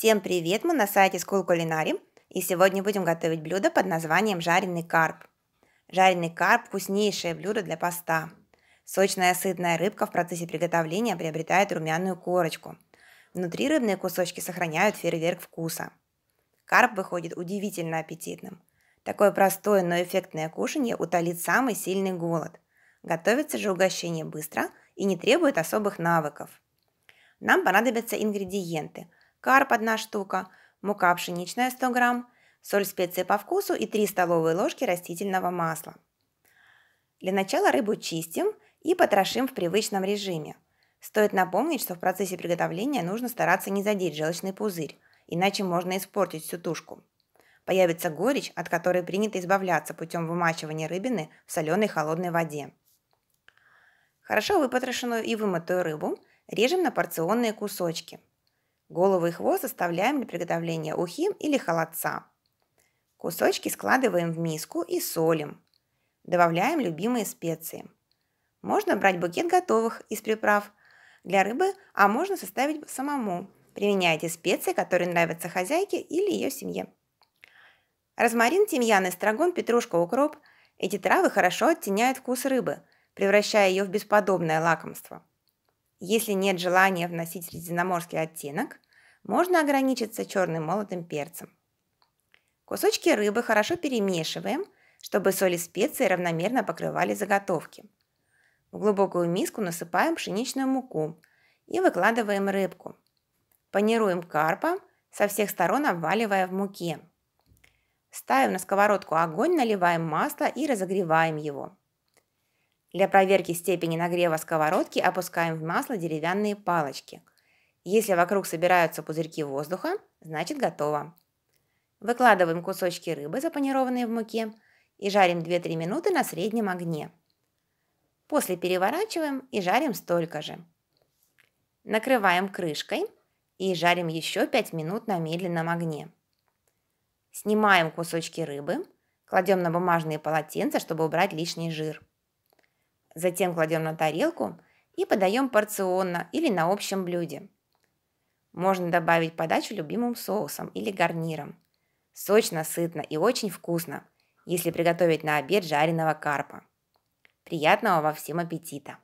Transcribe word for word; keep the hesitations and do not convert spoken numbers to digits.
Всем привет! Мы на сайте School Culinary, и сегодня будем готовить блюдо под названием жареный карп. Жареный карп – вкуснейшее блюдо для поста. Сочная сытная рыбка в процессе приготовления приобретает румяную корочку. Внутри рыбные кусочки сохраняют фейерверк вкуса. Карп выходит удивительно аппетитным. Такое простое, но эффектное кушанье утолит самый сильный голод. Готовится же угощение быстро и не требует особых навыков. Нам понадобятся ингредиенты. Карп одна штука, мука пшеничная сто грамм, соль, специи по вкусу и три столовые ложки растительного масла. Для начала рыбу чистим и потрошим в привычном режиме. Стоит напомнить, что в процессе приготовления нужно стараться не задеть желчный пузырь, иначе можно испортить всю тушку. Появится горечь, от которой принято избавляться путем вымачивания рыбины в соленой холодной воде. Хорошо выпотрошенную и вымытую рыбу режем на порционные кусочки. Голову и хвост оставляем для приготовления ухи или холодца. Кусочки складываем в миску и солим. Добавляем любимые специи. Можно брать букет готовых из приправ для рыбы, а можно составить самому. Применяйте специи, которые нравятся хозяйке или ее семье. Розмарин, тимьян, эстрагон, петрушка, укроп. Эти травы хорошо оттеняют вкус рыбы, превращая ее в бесподобное лакомство. Если нет желания вносить средиземноморский оттенок, можно ограничиться черным молотым перцем. Кусочки рыбы хорошо перемешиваем, чтобы соль и специи равномерно покрывали заготовки. В глубокую миску насыпаем пшеничную муку и выкладываем рыбку. Панируем карпа, со всех сторон обваливая в муке. Ставим на сковородку огонь, наливаем масло и разогреваем его. Для проверки степени нагрева сковородки опускаем в масло деревянные палочки. Если вокруг собираются пузырьки воздуха, значит готово. Выкладываем кусочки рыбы, запанированные в муке, и жарим две-три минуты на среднем огне. После переворачиваем и жарим столько же. Накрываем крышкой и жарим еще пять минут на медленном огне. Снимаем кусочки рыбы, кладем на бумажные полотенца, чтобы убрать лишний жир. Затем кладем на тарелку и подаем порционно или на общем блюде. Можно добавить подачу любимым соусом или гарниром. Сочно, сытно и очень вкусно, если приготовить на обед жареного карпа. Приятного вам всем аппетита!